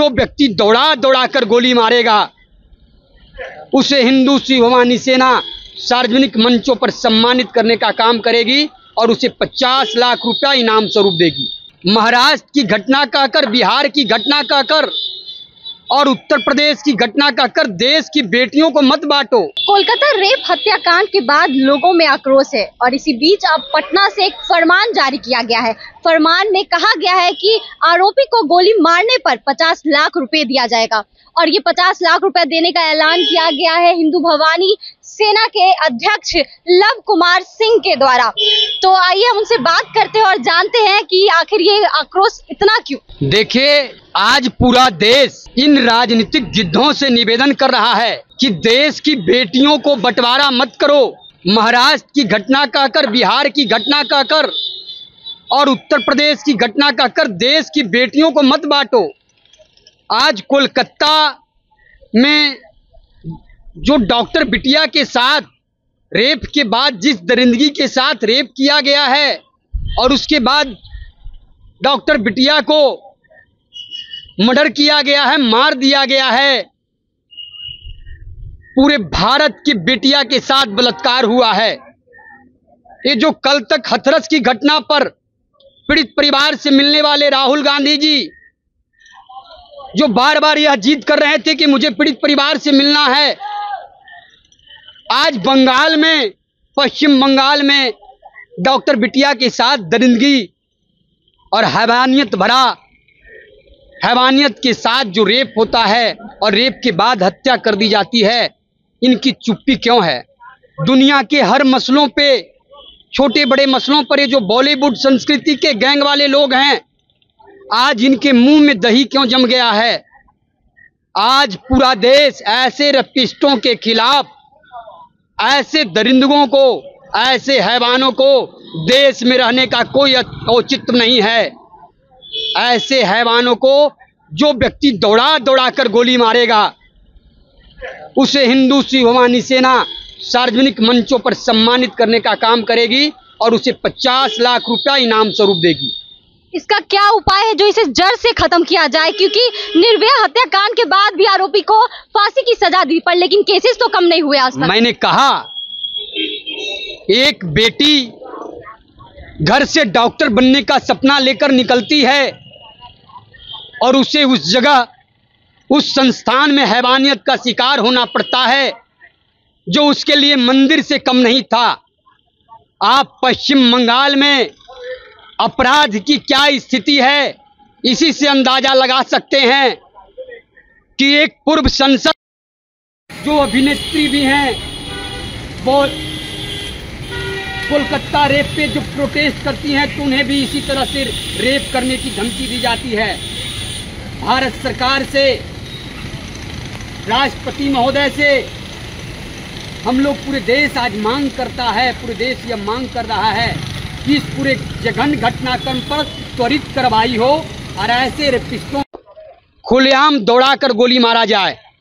जो व्यक्ति दौड़ा दौड़ा कर गोली मारेगा उसे हिंदू शिवानी सेना सार्वजनिक मंचों पर सम्मानित करने का काम करेगी और उसे 50 लाख रुपया इनाम स्वरूप देगी। महाराष्ट्र की घटना कहकर, बिहार की घटना कहकर और उत्तर प्रदेश की घटना कहकर देश की बेटियों को मत बांटो। कोलकाता रेप हत्याकांड के बाद लोगों में आक्रोश है और इसी बीच अब पटना से एक फरमान जारी किया गया है। फरमान में कहा गया है कि आरोपी को गोली मारने पर 50 लाख रुपए दिया जाएगा और ये 50 लाख रुपए देने का ऐलान किया गया है हिंदू शिवानी सेना के अध्यक्ष लव कुमार सिंह के द्वारा। तो आइए हम उनसे बात करते हैं और जानते हैं कि आखिर ये आक्रोश इतना क्यों। देखिए, आज पूरा देश इन राजनीतिक जिद्दों से निवेदन कर रहा है कि देश की बेटियों को बंटवारा मत करो। महाराष्ट्र की घटना कहकर, बिहार की घटना कहकर और उत्तर प्रदेश की घटना कहकर देश की बेटियों को मत बांटो। आज कोलकाता में जो डॉक्टर बिटिया के साथ रेप के बाद जिस दरिंदगी के साथ रेप किया गया है और उसके बाद डॉक्टर बिटिया को मर्डर किया गया है, मार दिया गया है, पूरे भारत की बिटिया के साथ बलात्कार हुआ है। ये जो कल तक हथरस की घटना पर पीड़ित परिवार से मिलने वाले राहुल गांधी जी जो बार बार यह जिद कर रहे थे कि मुझे पीड़ित परिवार से मिलना है, आज बंगाल में, पश्चिम बंगाल में डॉक्टर बिटिया के साथ दरिंदगी और हैवानियत के साथ जो रेप होता है और रेप के बाद हत्या कर दी जाती है, इनकी चुप्पी क्यों है? दुनिया के हर मसलों पे, छोटे बड़े मसलों पर ये जो बॉलीवुड संस्कृति के गैंग वाले लोग हैं, आज इनके मुंह में दही क्यों जम गया है? आज पूरा देश ऐसे रेपिस्टों के खिलाफ, ऐसे दरिंदगों को, ऐसे हैवानों को देश में रहने का कोई औचित्य नहीं है। ऐसे हैवानों को जो व्यक्ति दौड़ा दौड़ा कर गोली मारेगा उसे हिंदू शिवानी सेना सार्वजनिक मंचों पर सम्मानित करने का काम करेगी और उसे 50 लाख रुपया इनाम स्वरूप देगी। इसका क्या उपाय है जो इसे जड़ से खत्म किया जाए? क्योंकि निर्भया हत्याकांड के बाद भी आरोपी को फांसी की सजा दी पर लेकिन केसेस तो कम नहीं हुए। आज तक मैंने कहा, एक बेटी घर से डॉक्टर बनने का सपना लेकर निकलती है और उसे उस जगह, उस संस्थान में हैवानियत का शिकार होना पड़ता है जो उसके लिए मंदिर से कम नहीं था। आप पश्चिम बंगाल में अपराध की क्या स्थिति है, इसी से अंदाजा लगा सकते हैं कि एक पूर्व संसद जो अभिनेत्री भी हैं वो कोलकाता रेप पे जो प्रोटेस्ट करती हैं तो उन्हें भी इसी तरह से रेप करने की धमकी दी जाती है। भारत सरकार से, राष्ट्रपति महोदय से हम लोग, पूरे देश आज मांग करता है, पूरे देश यह मांग कर रहा है कि इस पूरे जघन्य घटनाक्रम पर त्वरित कार्रवाई हो और ऐसे रेपिस्टों खुलेआम दौड़ाकर गोली मारा जाए।